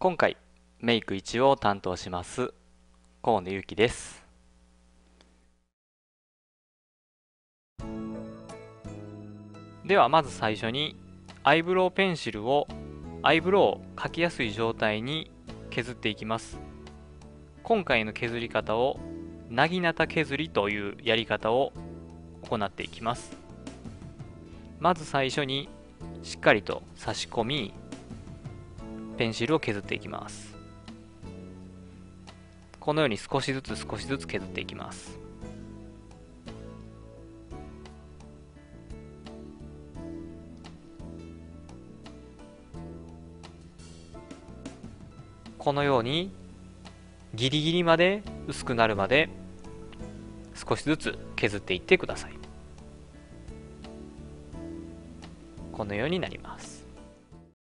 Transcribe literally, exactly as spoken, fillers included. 今回メイクいちを担当します河野ゆうきです。ではまず最初にアイブロウペンシルをアイブロウを描きやすい状態に削っていきます。今回の削り方をなぎなた削りというやり方を行っていきます。まず最初にしっかりと差し込みペンシルを削っていきます。このように少しずつ少しずつ削っていきます。このようにギリギリまで薄くなるまで少しずつ削っていってください。このようになります。